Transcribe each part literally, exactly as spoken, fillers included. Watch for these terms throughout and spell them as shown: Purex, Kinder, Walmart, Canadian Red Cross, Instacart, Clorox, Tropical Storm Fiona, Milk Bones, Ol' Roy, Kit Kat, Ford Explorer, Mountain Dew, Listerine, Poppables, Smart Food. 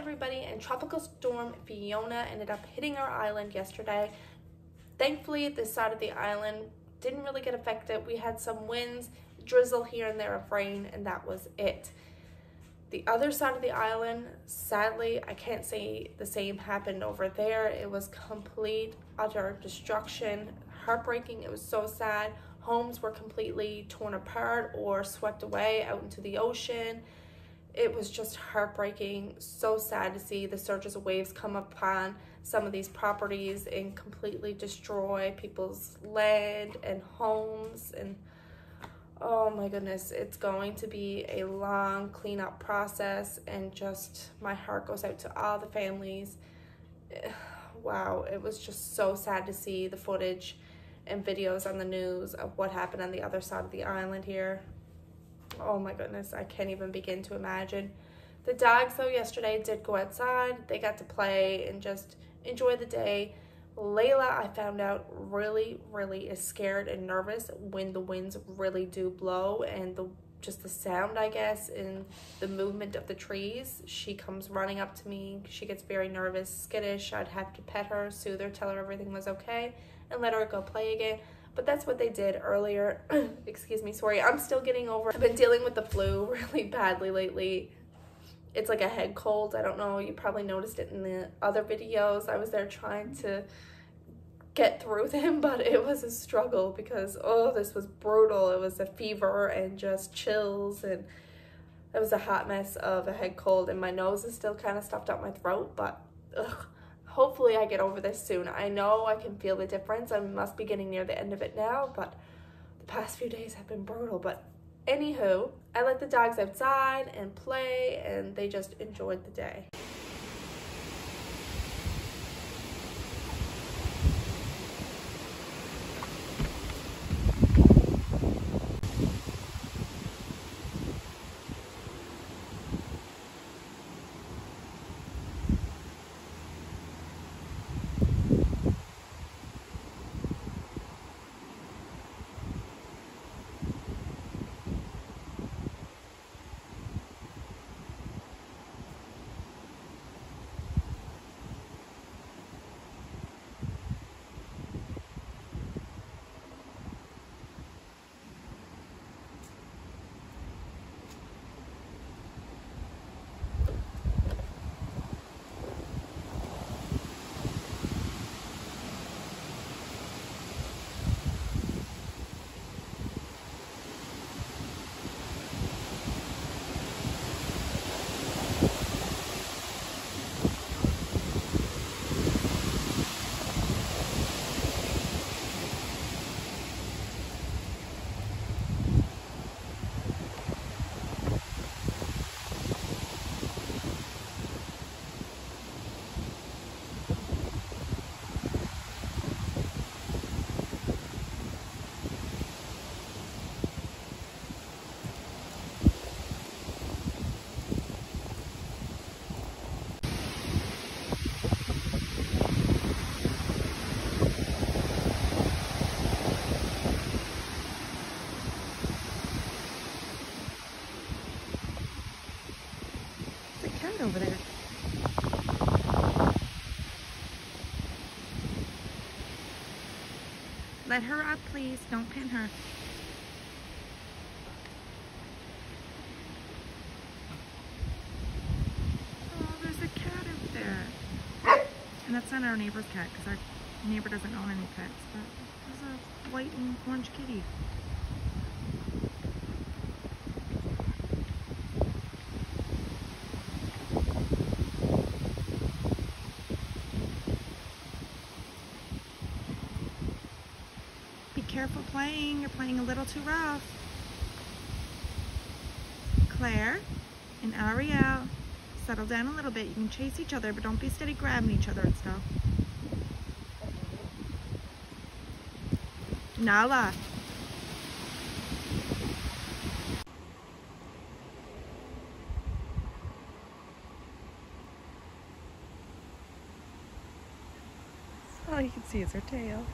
everybody, and Tropical Storm Fiona ended up hitting our island yesterday. Thankfully, this side of the island didn't really get affected. We had some winds, drizzle here and there of rain, and that was it. The other side of the island, sadly, I can't say the same happened over there. It was complete, utter destruction, heartbreaking. It was so sad. Homes were completely torn apart or swept away out into the ocean. It was just heartbreaking. So sad to see the surges of waves come upon some of these properties and completely destroy people's land and homes. And oh my goodness, it's going to be a long cleanup process, and just my heart goes out to all the families. Wow, it was just so sad to see the footage and videos on the news of what happened on the other side of the island here. Oh my goodness, I can't even begin to imagine. The dogs though yesterday did go outside. They got to play and just enjoy the day. Layla, I found out, really, really is scared and nervous when the winds really do blow, and the just the sound, I guess, and the movement of the trees. She comes running up to me. She gets very nervous, skittish. I'd have to pet her, soothe her, tell her everything was okay, and let her go play again. But that's what they did earlier. Excuse me, sorry. I'm still getting over. I've been dealing with the flu really badly lately. It's like a head cold. I don't know. You probably noticed it in the other videos. I was there trying to get through them, but it was a struggle because, oh, this was brutal. It was a fever and just chills, and it was a hot mess of a head cold, and my nose is still kind of stuffed up my throat, but ugh. Hopefully I get over this soon. I know I can feel the difference. I must be getting near the end of it now, but the past few days have been brutal. But anywho, I let the dogs outside and play, and they just enjoyed the day. Over there. Let her up, please. Don't pin her. Oh, there's a cat out there. And that's not our neighbor's cat, because our neighbor doesn't own any pets, but there's a white and orange kitty. Careful playing, you're playing a little too rough. Claire and Ariel, settle down a little bit. You can chase each other, but don't be steady grabbing each other and stuff. Nala. All you can see is her tail.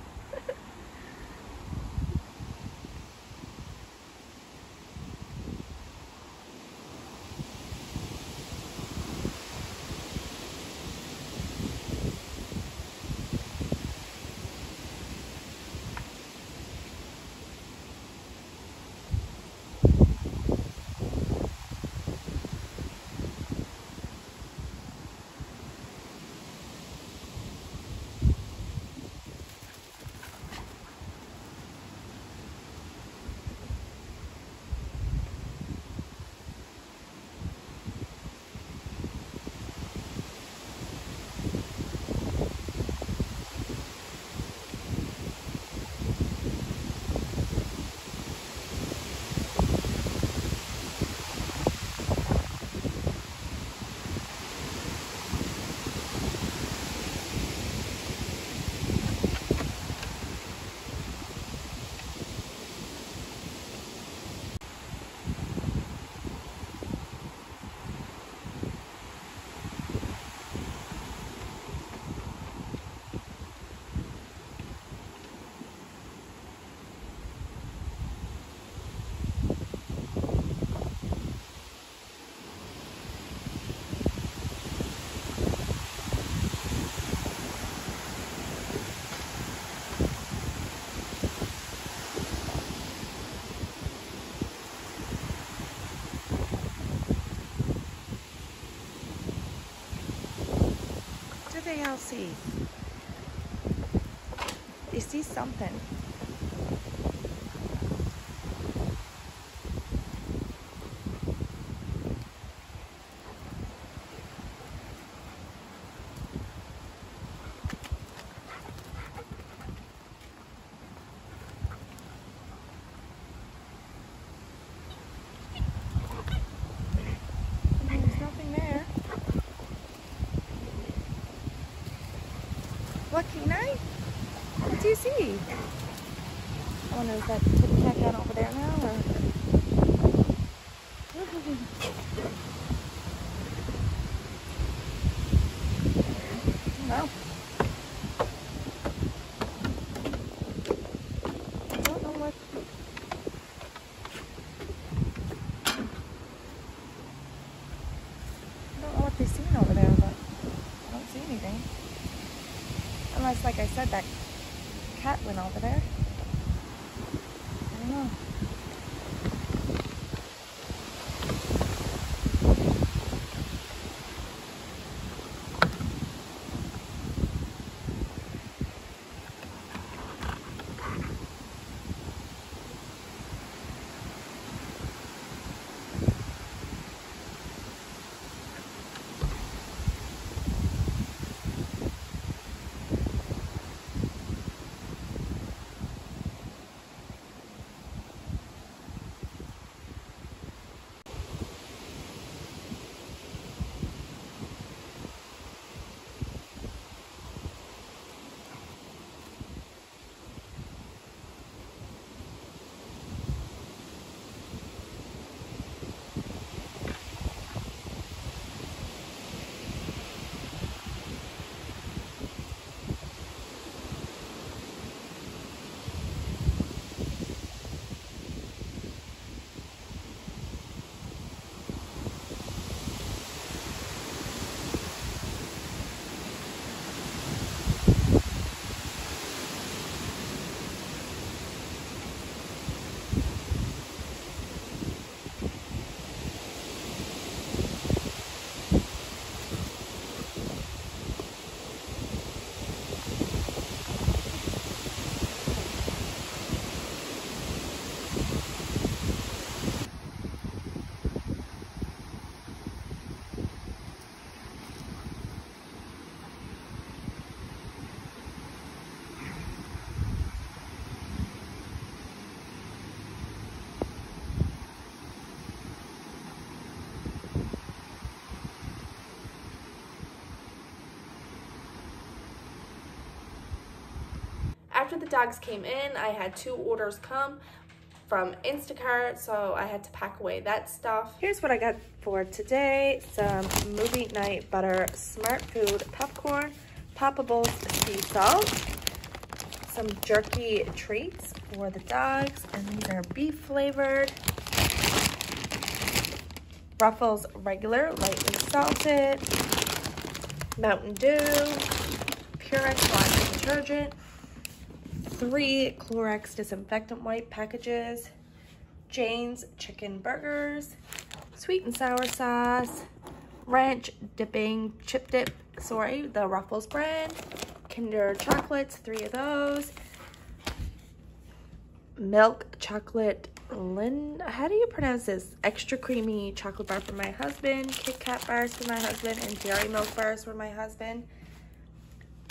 they all see? They see something. Lucky night. What do you see? I wonder if that Kit Kat got over there now, or... No. I don't know what... I don't know what they've seen over there, but I don't see anything. Unless, like I said, that cat went over there. I don't know. After the dogs came in, I had two orders come from Instacart, so I had to pack away that stuff. Here's what I got for today. Some movie night butter, Smart Food, popcorn, poppables, sea salt, some jerky treats for the dogs, and these are beef flavored. Ruffles regular, lightly salted. Mountain Dew, Purex washing detergent. Three Clorox disinfectant wipe packages, Jane's chicken burgers, sweet and sour sauce, ranch dipping chip dip, sorry, the Ruffles brand, Kinder chocolates, three of those, milk chocolate, Lin, how do you pronounce this? Extra creamy chocolate bar for my husband, Kit Kat bars for my husband, and dairy milk bars for my husband.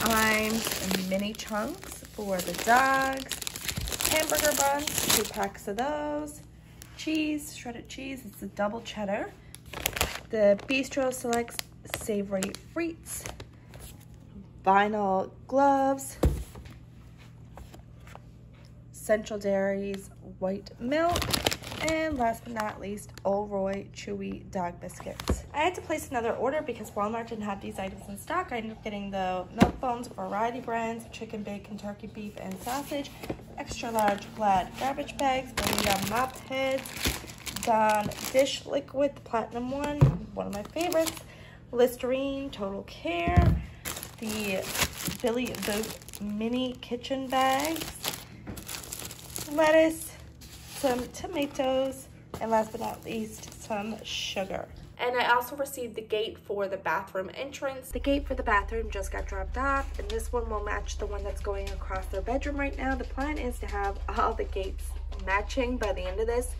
Limes, mini chunks for the dogs, hamburger buns, two packs of those, cheese, shredded cheese, it's a double cheddar, the Bistro Selects savory frites, vinyl gloves, Central Dairy's white milk, and last but not least, Ol' Roy Chewy Dog Biscuits. I had to place another order because Walmart didn't have these items in stock. I ended up getting the Milk Bones variety brands, chicken, bacon, turkey, beef, and sausage, extra large plaid garbage bags, Bermuda mop heads, Dawn dish liquid, the platinum one, one of my favorites, Listerine, Total Care, the Billy Boop mini kitchen bags, lettuce, some tomatoes, and last but not least, some sugar. And I also received the gate for the bathroom entrance. The gate for the bathroom just got dropped off, and this one will match the one that's going across their bedroom right now. The plan is to have all the gates matching by the end of this,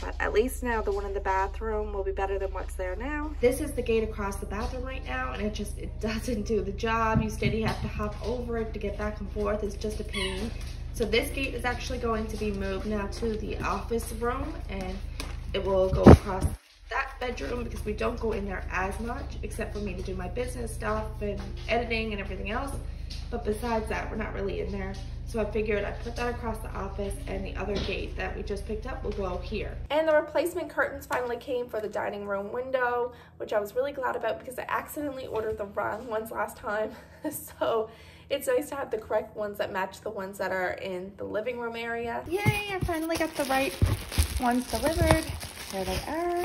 but at least now the one in the bathroom will be better than what's there now. This is the gate across the bathroom right now, and it just, it doesn't do the job. You steady have to hop over it to get back and forth. It's just a pain. So this gate is actually going to be moved now to the office room, and it will go across that bedroom because we don't go in there as much, except for me to do my business stuff and editing and everything else. But besides that, we're not really in there. So I figured I'd put that across the office, and the other gate that we just picked up will go here. And the replacement curtains finally came for the dining room window, which I was really glad about because I accidentally ordered the wrong ones last time. So it's nice to have the correct ones that match the ones that are in the living room area. Yay, I finally got the right ones delivered. There they are.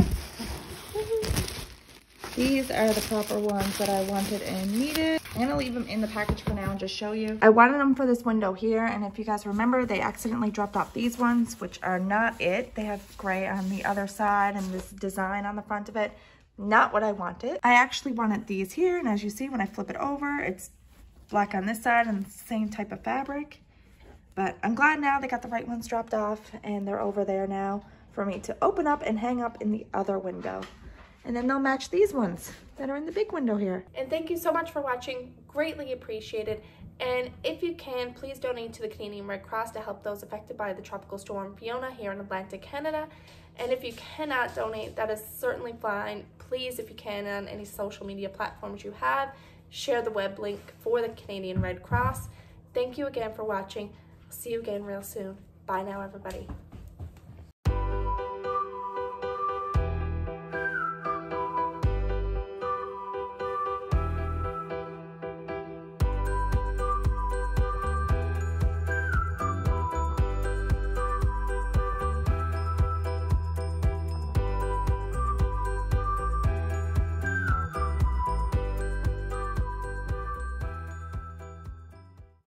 These are the proper ones that I wanted and needed. I'm gonna leave them in the package for now and just show you. I wanted them for this window here, and if you guys remember, they accidentally dropped off these ones, which are not it. They have gray on the other side and this design on the front of it. Not what I wanted. I actually wanted these here, and as you see, when I flip it over, it's black on this side and the same type of fabric. But I'm glad now they got the right ones dropped off, and they're over there now for me to open up and hang up in the other window. And then they'll match these ones that are in the big window here. And thank you so much for watching. Greatly appreciated. And if you can, please donate to the Canadian Red Cross to help those affected by the tropical storm Fiona here in Atlantic Canada. And if you cannot donate, that is certainly fine. Please, if you can, on any social media platforms you have, share the web link for the Canadian Red Cross. Thank you again for watching. See you again real soon. Bye now, everybody.